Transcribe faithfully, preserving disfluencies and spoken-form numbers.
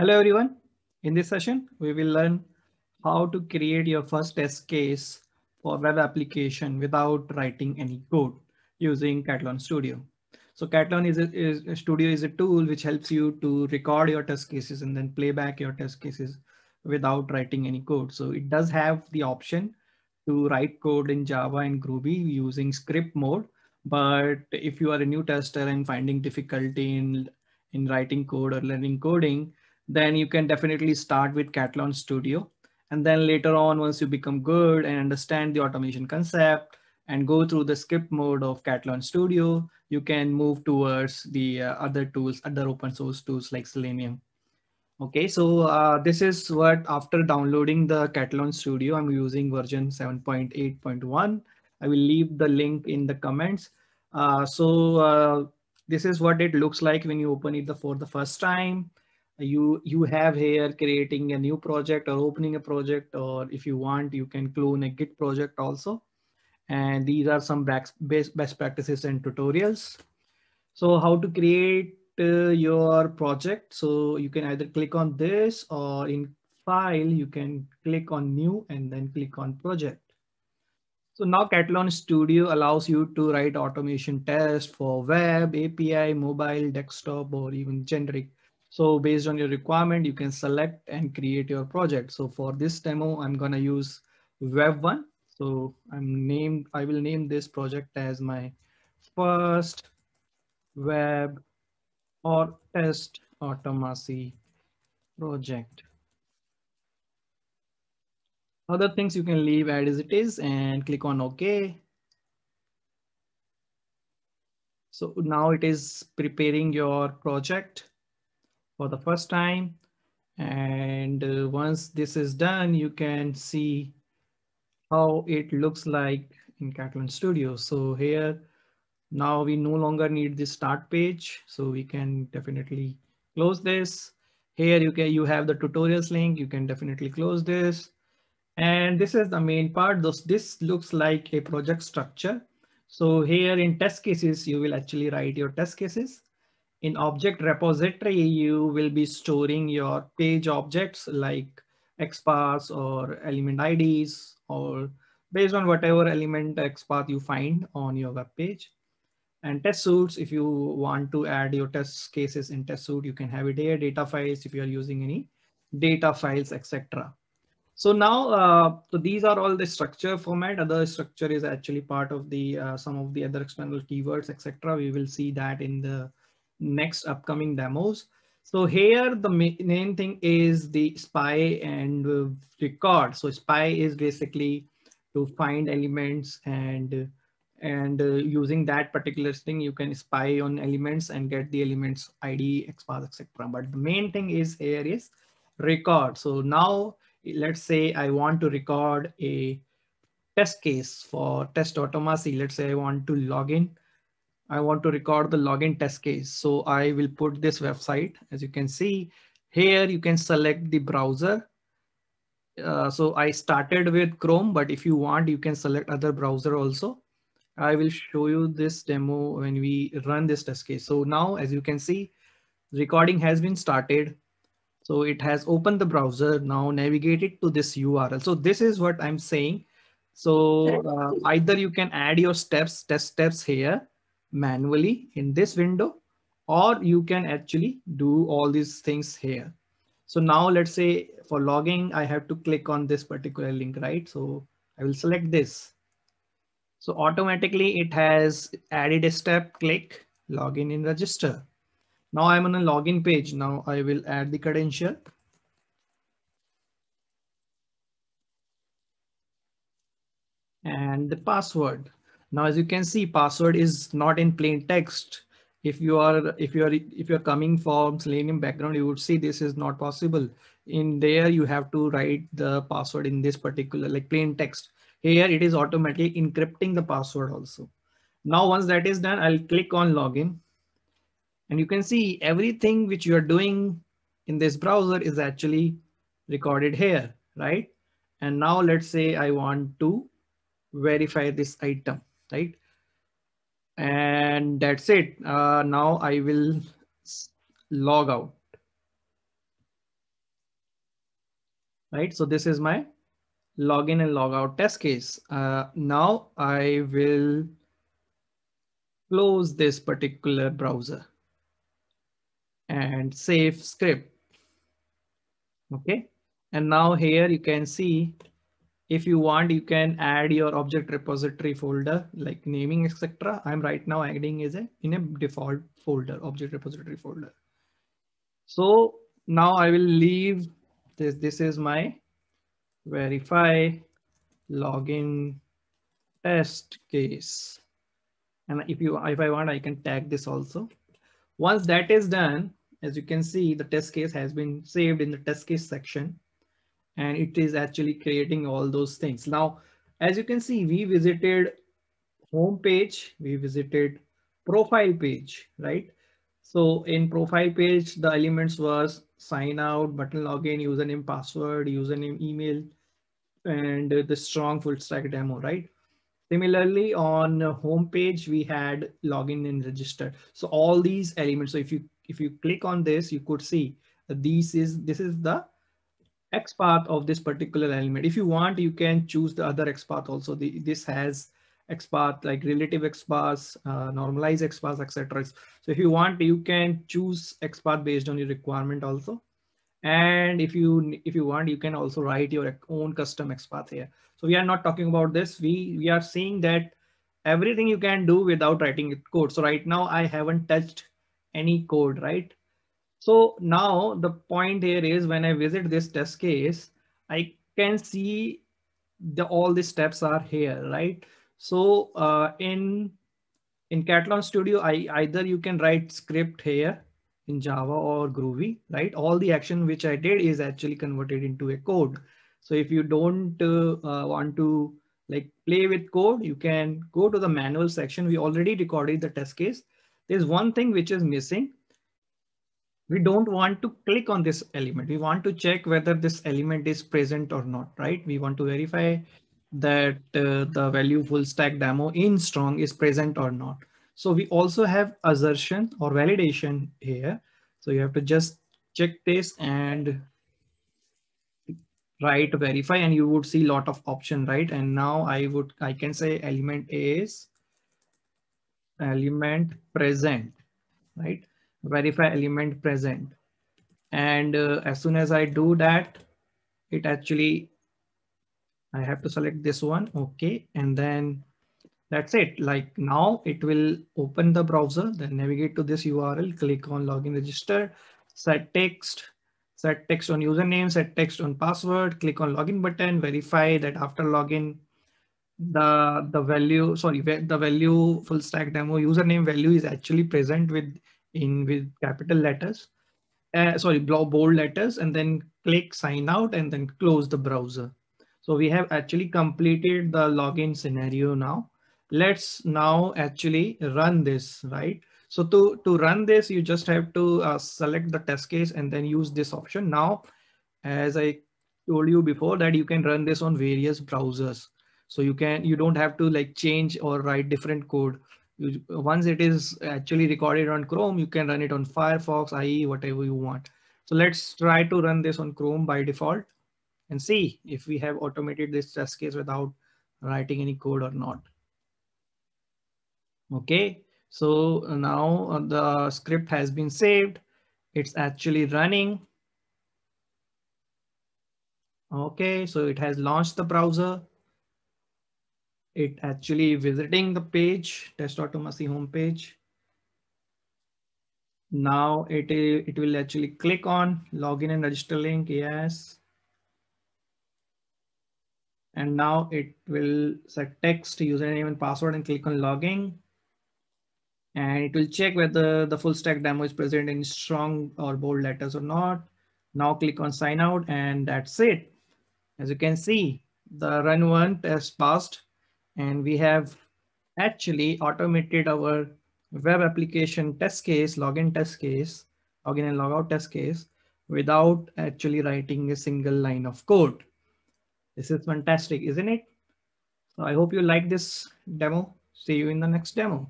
Hello everyone. In this session, we will learn how to create your first test case for web application without writing any code using Katalon Studio. So Katalon is a, is a Studio is a tool which helps you to record your test cases and then play back your test cases without writing any code. So it does have the option to write code in Java and Groovy using script mode. But if you are a new tester and finding difficulty in, in writing code or learning coding, then you can definitely start with Katalon Studio. And then later on, once you become good and understand the automation concept and go through the script mode of Katalon Studio, you can move towards the uh, other tools, other open source tools like Selenium. Okay, so uh, this is what, after downloading the Katalon Studio, I'm using version seven point eight point one. I will leave the link in the comments. Uh, so uh, this is what it looks like when you open it the, for the first time. You, you have here creating a new project or opening a project, or if you want, you can clone a Git project also. And these are some best practices and tutorials. So how to create uh, your project. So you can either click on this, or in file, you can click on new and then click on project. So now Katalon Studio allows you to write automation tests for web, A P I, mobile, desktop, or even generic. So based on your requirement, you can select and create your project. So for this demo, I'm going to use web one. So I'm named, I will name this project as my first web or test automasi project. Other things you can leave as it is and click on OK. So now it is preparing your project for the first time. And uh, once this is done, you can see how it looks like in Katalon Studio. So here, now we no longer need the start page. So we can definitely close this. Here you can, you have the tutorials link. You can definitely close this. And this is the main part. This, this looks like a project structure. So here in test cases, you will actually write your test cases. In object repository, you will be storing your page objects like XPath or element I Ds, or based on whatever element XPath you find on your web page. And test suites, if you want to add your test cases in test suite, you can have it here. Data files, if you are using any data files, et cetera. So now, uh, so these are all the structure format. Other structure is actually part of the uh, some of the other external keywords, et cetera. We will see that in the next upcoming demos. So here the main thing is the spy and record. So spy is basically to find elements, and and uh, using that particular thing, you can spy on elements and get the elements I D, XPath, et cetera. But the main thing is here is record. So now let's say I want to record a test case for TestAutomasi. Let's say I want to log in. I want to record the login test case. So I will put this website, as you can see here, you can select the browser. Uh, so I started with Chrome, but if you want, you can select other browser also. I will show you this demo when we run this test case. So now, as you can see, recording has been started. So it has opened the browser. Now navigate it to this U R L. So this is what I'm saying. So uh, either you can add your steps, test steps here, manually in this window, or you can actually do all these things here. So now let's say for logging, I have to click on this particular link, right? So I will select this. So automatically it has added a step, click, login and register. Now I'm on a login page. Now I will add the credential. And the password. Now, as you can see, password is not in plain text. If you are if you are if you're coming from Selenium background, you would see this is not possible. In there, you have to write the password in this particular like plain text. Here it is automatically encrypting the password also. Now, once that is done, I'll click on login. And you can see everything which you are doing in this browser is actually recorded here, right? And now let's say I want to verify this item. Right. And that's it. Uh, now I will log out. right? So this is my login and log out test case. Uh, now I will close this particular browser and save script. Okay. And now here you can see, if you want, you can add your object repository folder, like naming, et cetera. I'm right now adding is a, in a default folder, object repository folder. So now I will leave this. This is my verify login test case. And if you, if I want, I can tag this also. Once that is done, as you can see, the test case has been saved in the test case section. And it is actually creating all those things. Now, as you can see, we visited home page, we visited profile page, right? So in profile page, the elements was sign out, button login, username, password, username, email, and the strong full stack demo, right? Similarly, on home page, we had login and register. So all these elements. So if you if you click on this, you could see that this is this is the XPath of this particular element. If you want, you can choose the other XPath also. The, this has XPath like relative XPath, uh, normalized XPath, et cetera. So if you want, you can choose XPath based on your requirement also. And if you if you want, you can also write your own custom XPath here. So we are not talking about this. We we are seeing that everything you can do without writing code. So right now I haven't touched any code, right? So now the point here is when I visit this test case, I can see the all the steps are here, right? So uh, in in Katalon Studio, I either you can write script here in Java or Groovy, right? All the action which I did is actually converted into a code. So if you don't uh, uh, want to like play with code, you can go to the manual section. We already recorded the test case. There's one thing which is missing. We don't want to click on this element. We want to check whether this element is present or not, right? We want to verify that uh, the value full stack demo in strong is present or not. So we also have assertion or validation here. So you have to just check this and write verify, and you would see a lot of option, right? And now I would, I can say element is element present, right? Verify element present. And uh, as soon as I do that, it actually, I have to select this one. Okay. And then that's it. Like now it will open the browser, then navigate to this U R L, click on login register, set text, set text on username, set text on password, click on login button, verify that after login, the, the value, sorry, the value full stack demo username value is actually present with in with capital letters, uh, sorry, bold letters, and then click sign out and then close the browser. So we have actually completed the login scenario now. Let's now actually run this, right? So to, to run this, you just have to uh, select the test case and then use this option. Now, as I told you before that you can run this on various browsers. So you can, you don't have to like change or write different code. You, once it is actually recorded on Chrome, you can run it on Firefox, I E, whatever you want. So let's try to run this on Chrome by default and see if we have automated this test case without writing any code or not. Okay, so now the script has been saved. It's actually running. Okay, so it has launched the browser. It actually visiting the page, TestAutomasi homepage. Now it, it will actually click on login and register link, yes. And now it will set text, username and password and click on login. And it will check whether the full stack demo is present in strong or bold letters or not. Now click on sign out and that's it. As you can see, the run one test passed. And we have actually automated our web application test case, login test case, login and logout test case without actually writing a single line of code. This is fantastic, isn't it? So I hope you like this demo. See you in the next demo.